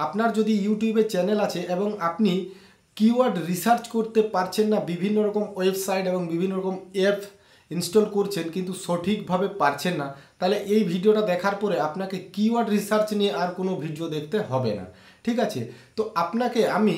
आपनार जदि यूट्यूबे चैनल आछे एबं आपनी कीवर्ड रिसार्च करते पारछेन ना विभिन्न रकम वेबसाइट एबं विभिन्न रकम एप इन्स्टल करछेन किन्तु सठीकभावे पारछेन ना ताहले एई भिडियोटा देखार परे आपनाके कीवर्ड रिसार्च निये आर कोनो भिडियो देखते हबे ना। ठीक आछे, तो आपनाके आमी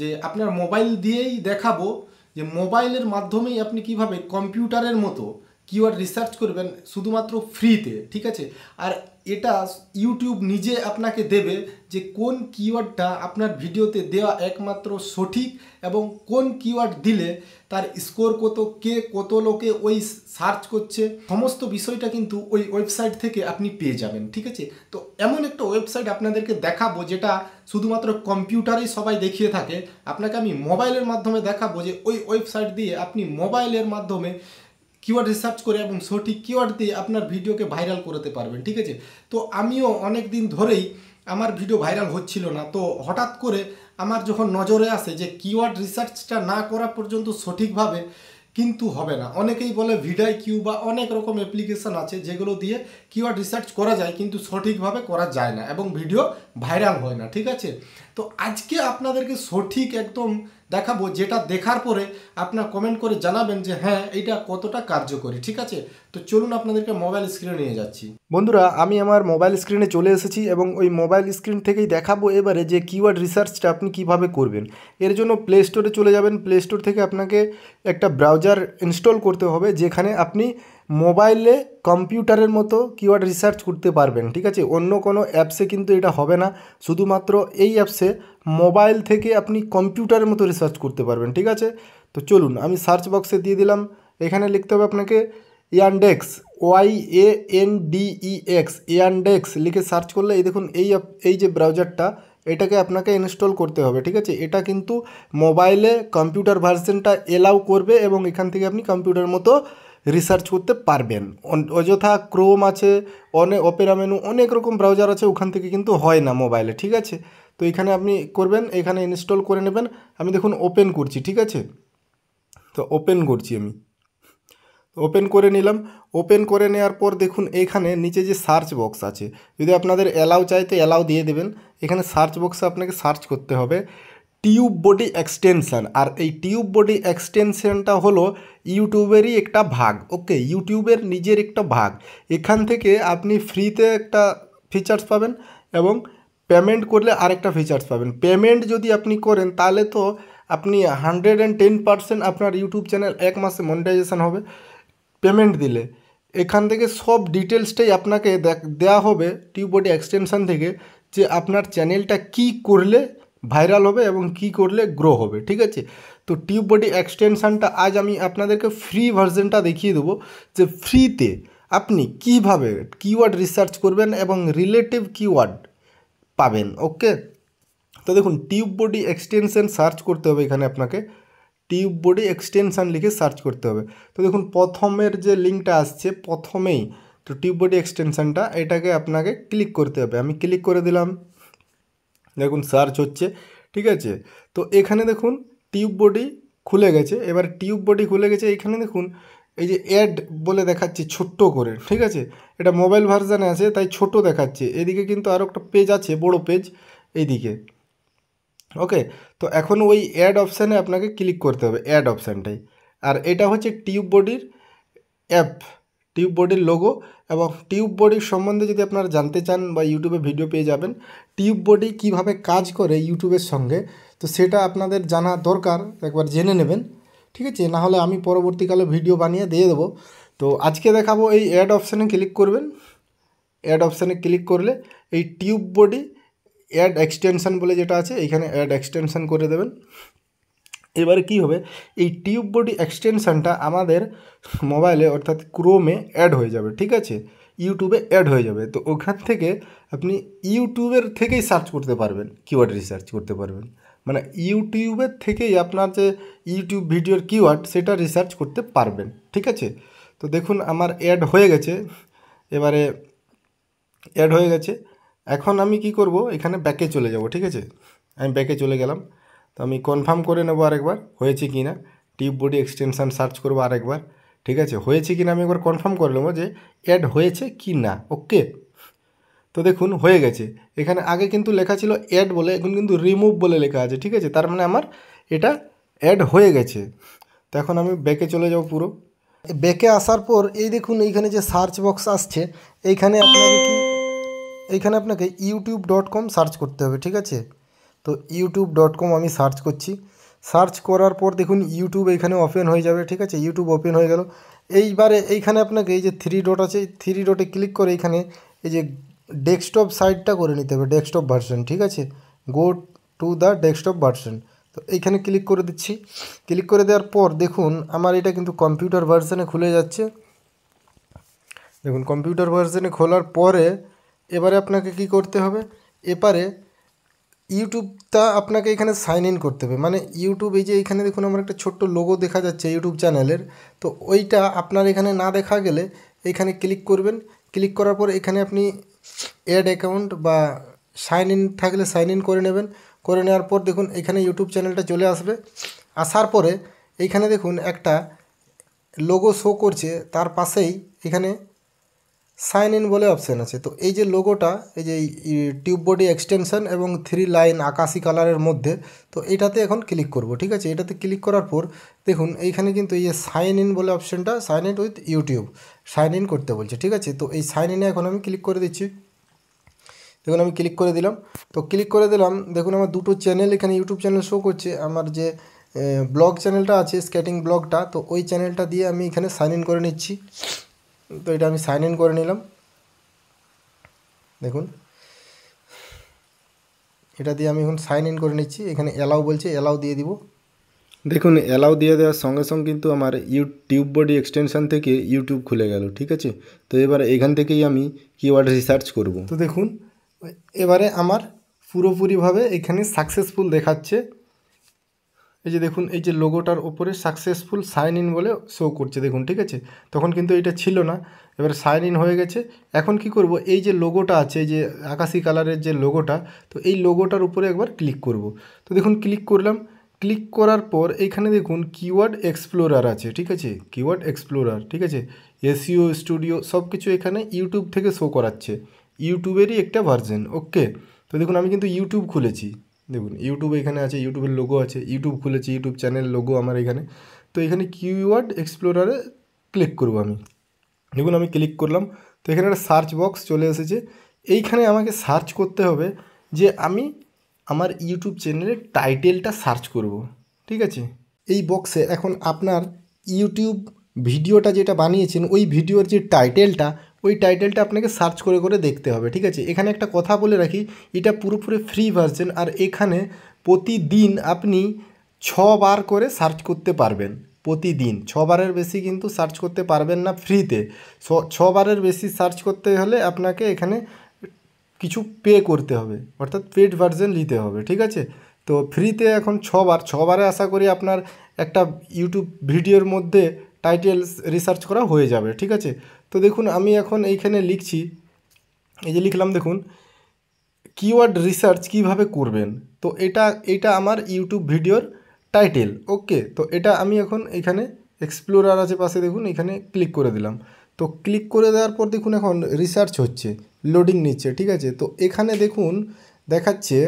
जे आपनार मोबाइल दियेई देखाबो जे मोबाइलेर माध्यमेई आपनि किभाबे कम्पिउटारेर मतो कीवर्ड रिसार्च करबेन शुधुमात्र फ्रीते। ठीक आछे, आर एटा यूट्यूब निजे आपनाके देबे जे कोन कीवर्डटा आपनार भिडियोते देवा एकमात्र सठीक एबं कोन कीवर्ड दिले तार स्कोर कत, के कत लोके ओई सार्च करछे, समस्त विषयटा किन्तु ओई वेबसाइट थेके आपनि पेये जाबेन। ठीक आछे, तो एमन एकटा वेबसाइट आपनादेरके देखाबो जेटा शुधुमात्र कम्पिउटारेई सबाई देखिए थाके, आपनाके आमि मोबाइलेर माध्यमे देखाबो जे ओई वेबसाइट दिये आपनि मोबाइलेर माध्यमे कीवर्ड रिसार्च करे एबं सठीक कीवर्ड दिये आपनार भिडियोके भाइरल करते पारबेन। ठीक आछे, तो आमिओ अनेक दिन धरेई आमार भिडियो भाइरल होच्छिलो ना, तो हठात् करे आमार जखन नजरे आसे जे कीवर्ड रिसार्चटा ना करा पर्यन्त सठीकभावे किन्तु हबे ना। अनेकेई बोले ভিডাই কিউ बा अनेक रकम एप्लीकेशन आछे जेगुलो दिये कीवर्ड रिसार्च करा जाय किन्तु सठीकभावे करा जाय ना एबं भिडियो भाइरल हय ना। ठीक आछे, तो आजके आपनादेरके सठीक एकदम देखाबो जेटा देखार परे आपना कमेंट करे जानाबेन जे हाँ एटा कतटा कार्यकरी। ठीक आछे, तो चलुन आपनादेरके मोबाइल स्क्रिने निये जाच्छि। बंधुरा आमी आमार मोबाइल स्क्रिने चले एसेछि एबं ओई मोबाइल स्क्रिन थेकेई देखाबो एबारे जे कीवर्ड रिसार्चटा आपनि किभाबे करबेन। एर जोन्नो प्ले स्टोरे चले जाबेन, प्ले स्टोर थेके आपनाके एकटा ब्राउजार इन्स्टल करते होबे जेखाने आपनि मोबाइले कम्पिউটারের মতো কিওয়ার্ড রিসার্চ করতে পারবেন। ঠিক আছে, অন্য কোনো অ্যাপসে কিন্তু এটা হবে না, শুধুমাত্র এই অ্যাপসে মোবাইল থেকে আপনি কম্পিউটারের মতো রিসার্চ করতে পারবেন। ঠিক আছে, তো চলুন আমি সার্চ বক্সে দিয়ে দিলাম। এখানে লিখতে হবে আপনাকে ইয়ানডেক্স, YANDEX, ইয়ানডেক্স লিখে সার্চ করলে এই দেখুন এই যে ব্রাউজারটা এটাকে আপনাকে ইনস্টল করতে হবে। ঠিক আছে, এটা কিন্তু মোবাইলে কম্পিউটার ভার্সনটা এলাউ করবে এবং এখান থেকে আপনি কম্পিউটারের মতো रिसार्च करते पारबेन। अजथा क्रोम आछे, ओपेरा मेनू अनेक रकम ब्राउजार आछे ओखान थेके किन्तु हय ना मोबाइले। ठीक आछे, तो एखाने आपनि करबेन, एखाने इनस्टल करे नेबेन। आमि देखुन ओपेन करछि। ठीक आछे, तो ओपेन करछि, आमि ओपेन करे निलाम। ओपेन करे नेওয়ার पर देखुन एखाने नीचे जे सार्च बक्स आछे, यदि आपनादेर एलाउ चाइ तो एलाउ दिये देबेन। एखाने सार्च बक्से आपनाके सार्च करते होबे টিউববডি এক্সটেনশন। আর এই টিউববডি এক্সটেনশনটা হলো ইউটিউবেরই একটা ভাগ। ওকে, ইউটিউবের নিজের একটা ভাগ। এখান থেকে আপনি ফ্রিতে একটা ফিচার্স পাবেন এবং পেমেন্ট করলে আরেকটা ফিচার্স পাবেন। পেমেন্ট যদি আপনি করেন তাহলে তো আপনি 110% আপনার ইউটিউব চ্যানেল এক মাসে মনিটাইজেশন হবে। পেমেন্ট দিলে এখান থেকে সব ডিটেলসটাই আপনাকে দেয়া হবে টিউববডি এক্সটেনশন থেকে, যে আপনার চ্যানেলটা কি করলে ভাইরাল হবে এবং কি করলে গ্রো হবে। ঠিক আছে, তো টিউববডি এক্সটেনশনটা আজ আমি আপনাদেরকে ফ্রি ভার্সনটা দেখিয়ে দেব যে ফ্রিতে আপনি কিভাবে কিওয়ার্ড রিসার্চ করবেন এবং রিলেটিভ কিওয়ার্ড পাবেন। ওকে, তো দেখুন টিউববডি এক্সটেনশন সার্চ করতে হবে। এখানে আপনাকে টিউববডি এক্সটেনশন লিখে সার্চ করতে হবে। তো দেখুন প্রথমের যে লিংকটা আসছে প্রথমেই তো টিউববডি এক্সটেনশনটা এটাকে আপনাকে ক্লিক করতে হবে। আমি ক্লিক করে দিলাম, দেখুন সার্চ হচ্ছে। ঠিক আছে, তো এখানে দেখুন টিউববডি খুলে গেছে। এবার টিউববডি খুলে গেছে, এখানে দেখুন এই যে অ্যাড বলে দেখাচ্ছে ছোট্ট করে। ঠিক আছে, এটা মোবাইল ভার্সনে আছে তাই ছোট দেখাচ্ছে। এদিকে কিন্তু আরও একটা পেজ আছে, বড় পেজ এইদিকে। ওকে, তো এখন ওই অ্যাড অপশানে আপনাকে ক্লিক করতে হবে, অ্যাড অপশানটাই। আর এটা হচ্ছে টিউববডির অ্যাপ, টিউববডির লোগো। এবং টিউববডির সম্বন্ধে যদি আপনারা জানতে চান বা ইউটিউবে ভিডিও পেয়ে যাবেন টিউববডি কিভাবে কাজ করে ইউটিউবের সঙ্গে, তো সেটা আপনাদের জানা দরকার, একবার জেনে নেবেন। ঠিক আছে, না হলে আমি পরবর্তীকালে ভিডিও বানিয়ে দিয়ে দেবো। তো আজকে দেখাবো এই অ্যাড অপশানে ক্লিক করবেন। অ্যাড অপশানে ক্লিক করলে এই টিউববডি অ্যাড এক্সটেনশন বলে যেটা আছে এইখানে অ্যাড এক্সটেনশন করে দেবেন। এবারে কি হবে, এই টিউববডি এক্সটেনশনটা আমাদের মোবাইলে অর্থাৎ ক্রোমে অ্যাড হয়ে যাবে। ঠিক আছে, ইউটিউবে অ্যাড হয়ে যাবে। তো ওখান থেকে আপনি ইউটিউবের থেকেই সার্চ করতে পারবেন, কিওয়ার্ড রিসার্চ করতে পারবেন। মানে ইউটিউবের থেকেই আপনার যে ইউটিউব ভিডিওর কিওয়ার্ড সেটা রিসার্চ করতে পারবেন। ঠিক আছে, তো দেখুন আমার অ্যাড হয়ে গেছে। এবারে অ্যাড হয়ে গেছে, এখন আমি কি করব, এখানে ব্যাকে চলে যাব। ঠিক আছে, আমি ব্যাকে চলে গেলাম। तो आमी कन्फार्म करे नेब आरेकबार होयेछे किना, টিউববডি এক্সটেনশন सर्च करब आरेकबार। ठीक है, होयेछे किना आमी एकबार कन्फार्म करे नेब जे एड होयेछे किना। ओके, तो देखুন হয়ে গেছে। এখানে আগে কিন্তু লেখা ছিল অ্যাড বলে, এখন কিন্তু রিমুভ বলে লেখা আছে। ঠিক আছে, তার মানে আমার এটা অ্যাড হয়ে গেছে। তো এখন আমি ব্যাকে চলে যাব। পুরো ব্যাকে আসার পর এই দেখুন এইখানে যে সার্চ বক্স আসছে, এইখানে আপনাকে কি এইখানে আপনাকে youtube.com সার্চ করতে হবে। ঠিক আছে, তো youtube.com আমি সার্চ করছি। সার্চ করার পর দেখুন ইউটিউব এইখানে ওপেন হয়ে যাবে। ঠিক আছে, ইউটিউব ওপেন হয়ে গেল। এইবারে এইখানে আপনাকে এই যে থ্রি ডট আছে, থ্রি ডটে ক্লিক করে এইখানে এই যে ডেস্কটপ সাইডটা করে নিতে হবে, ডেস্কটপ ভার্সন। ঠিক আছে, go to the desktop version, তো এইখানে ক্লিক করে দিচ্ছি। ক্লিক করে দেওয়ার পর দেখুন আমার এটা কিন্তু কম্পিউটার ভার্সনে খুলে যাচ্ছে। দেখুন কম্পিউটার ভার্সনে খোলার পরে এবারে আপনাকে কি করতে হবে, এবারে ইউটিউবটা আপনাকে এখানে সাইন ইন করতে হবে। মানে ইউটিউব এই যে এখানে দেখুন আমার একটা ছোট্ট লোগো দেখা যাচ্ছে ইউটিউব চ্যানেলের, তো ওইটা আপনার এখানে না দেখা গেলে এখানে ক্লিক করবেন। ক্লিক করার পর এখানে আপনি অ্যাড অ্যাকাউন্ট বা সাইন ইন থাকলে সাইন ইন করে নেবেন। করে নেওয়ার পর দেখুন এখানে ইউটিউব চ্যানেলটা চলে আসবে। আসার পরে এইখানে দেখুন একটা লোগো শো করছে, তার পাশেই এখানে সাইন ইন বলে অপশান আছে। তো এই যে লোগোটা, এই যে টিউববডি এক্সটেনশন এবং থ্রি লাইন আকাশি কালারের মধ্যে, তো এটাতে এখন ক্লিক করব। ঠিক আছে, এটাতে ক্লিক করার পর দেখুন এইখানে কিন্তু এই যে সাইন ইন বলে অপশানটা, sign in with YouTube, sign in করতে বলছে। ঠিক আছে, তো এই সাইন ইনে এখন আমি ক্লিক করে দিচ্ছি। দেখুন আমি ক্লিক করে দিলাম। তো ক্লিক করে দিলাম, দেখুন আমার দুটো চ্যানেল এখানে ইউটিউব চ্যানেল শো করছে। আমার যে ব্লগ চ্যানেলটা আছে, স্কেটিং ব্লগটা, তো ওই চ্যানেলটা দিয়ে আমি এখানে সাইন ইন করে নিচ্ছি। তো এটা আমি সাইন ইন করে নিলাম। দেখুন এটা দিয়ে আমি এখন সাইন ইন করে নিচ্ছি। এখানে অ্যালাউ বলছে, অ্যালাউ দিয়ে দিব। দেখুন অ্যালাউ দিয়ে দেওয়ার সঙ্গে সঙ্গে কিন্তু আমার টিউববডি এক্সটেনশন থেকে ইউটিউব খুলে গেল। ঠিক আছে, তো এবারে এখান থেকেই আমি কিওয়ার্ড রিসার্চ করব। তো দেখুন এবারে আমার পুরোপুরিভাবে এখানে সাকসেসফুল দেখাচ্ছে। এই যে দেখুন এই যে লোগোটার ওপরে সাকসেসফুল সাইন ইন বলে শো করছে দেখুন। ঠিক আছে, তখন কিন্তু এটা ছিল না। এবার সাইন ইন হয়ে গেছে। এখন কি করব, এই যে লোগোটা আছে, যে আকাশি কালারের যে লোগোটা, তো এই লোগোটার উপরে একবার ক্লিক করব। তো দেখুন ক্লিক করলাম। ক্লিক করার পর এইখানে দেখুন কিওয়ার্ড এক্সপ্লোরার আছে। ঠিক আছে, কিওয়ার্ড এক্সপ্লোরার, ঠিক আছে, এসইও স্টুডিও সব কিছু এখানে ইউটিউব থেকে শো করাচ্ছে, ইউটিউবেরই একটা ভার্সন। ওকে, তো দেখুন আমি কিন্তু ইউটিউব খুলেছি। দেখুন ইউটিউব এখানে আছে, ইউটিউবের লোগো আছে, ইউটিউব খুলেছি, ইউটিউব চ্যানেল লোগো আমার এখানে। তো এখানে কিওয়ার্ড এক্সপ্লোরারে ক্লিক করব আমি। দেখুন আমি ক্লিক করলাম। তো এখানে একটা সার্চ বক্স চলে এসেছে। এইখানে আমাকে সার্চ করতে হবে যে আমি আমার ইউটিউব চ্যানেলের টাইটেলটা সার্চ করব। ঠিক আছে, এই বক্সে এখন আপনার ইউটিউব ভিডিওটা যেটা বানিয়েছেন ওই ভিডিওর যে টাইটেলটা, ওই টাইটেলটা আপনাকে সার্চ করে করে দেখতে হবে। ঠিক আছে, এখানে একটা কথা বলে রাখি, এটা পুরোপুরি ফ্রি ভার্সন, আর এখানে প্রতিদিন আপনি 6 বার করে সার্চ করতে পারবেন। প্রতিদিন 6 বারের বেশি কিন্তু সার্চ করতে পারবেন না ফ্রিতে। 6 বারের বেশি সার্চ করতে হলে আপনাকে এখানে কিছু পে করতে হবে, অর্থাৎ পেড ভার্সন নিতে হবে। ঠিক আছে, তো ফ্রিতে এখন 6 বারে আশা করি আপনার একটা ইউটিউব ভিডিওর মধ্যে টাইটেল রিসার্চ করা হয়ে যাবে। ঠিক আছে, তো দেখুন আমি এখন এইখানে লিখছি, এই যে লিখলাম দেখুন কিওয়ার্ড রিসার্চ কিভাবে করবেন। তো এটা আমার ইউটিউব ভিডিওর টাইটেল। ওকে, তো এটা আমি এখন এইখানে এক্সপ্লোরার আছে পাশে, দেখুন এখানে ক্লিক করে দিলাম। তো ক্লিক করে দেওয়ার পর দেখুন এখন রিসার্চ হচ্ছে, লোডিং নিচ্ছে। ঠিক আছে, তো এখানে দেখুন দেখাচ্ছে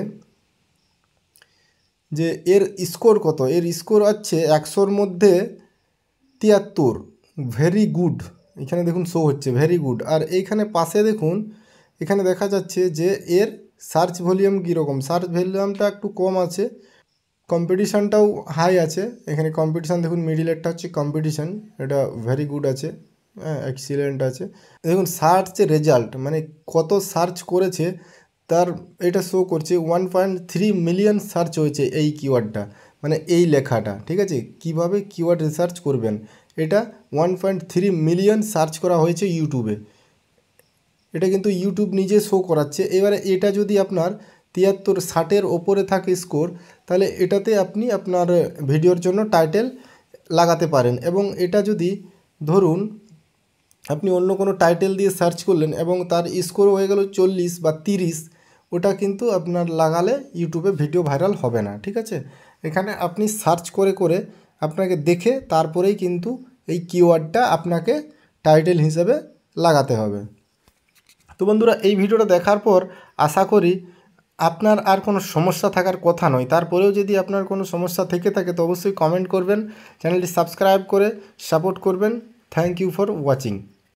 যে এর স্কোর কত, এর স্কোর আছে 100-র মধ্যে 73, ভেরি গুড। এখানে দেখুন শো হচ্ছে ভেরি গুড। আর এইখানে পাশে দেখুন এখানে দেখা যাচ্ছে যে এর সার্চ ভলিউম কীরকম, সার্চ ভলিউমটা একটু কম আছে, কম্পিটিশানটাও হাই আছে। এখানে কম্পিটিশান দেখুন মিডিলেরটা হচ্ছে কম্পিটিশান, এটা ভেরি গুড আছে, হ্যাঁ এক্সিলেন্ট আছে। দেখুন সার্চ রেজাল্ট মানে কত সার্চ করেছে তার এটা শো করছে। 1.3 মিলিয়ন সার্চ হয়েছে এই কিওয়ার্ডটা, মানে এই লেখাটা। ঠিক আছে, কিভাবে কিওয়ার্ড রিসার্চ করবেন, এটা 1.3 মিলিয়ন সার্চ করা হয়েছে ইউটিউবে। এটা কিন্তু ইউটিউব নিজে শো করাচ্ছে। এবারে এটা যদি আপনার 73-60-এর ওপরে থাকে স্কোর, তাহলে এটাতে আপনি আপনার ভিডিওর জন্য টাইটেল লাগাতে পারেন। এবং এটা যদি ধরুন আপনি অন্য কোনো টাইটেল দিয়ে সার্চ করলেন এবং তার স্কোর হয়ে গেল 40 বা 30, ওটা কিন্তু আপনার লাগালে ইউটিউবে ভিডিও ভাইরাল হবে না। ঠিক আছে, এখানে আপনি সার্চ করে করে আপনাকে দেখে তারপরেই কিন্তু এই কিওয়ার্ডটা আপনাকে টাইটেল হিসেবে লাগাতে হবে। तो बंधुरा এই ভিডিওটা দেখার পর আশা করি আপনার আর কোনো সমস্যা থাকার কথা নয়। তারপরেও যদি আপনার কোনো সমস্যা থেকে থাকে তো অবশ্যই কমেন্ট করবেন, চ্যানেলটি সাবস্ক্রাইব করে সাপোর্ট করবেন। Thank you for watching.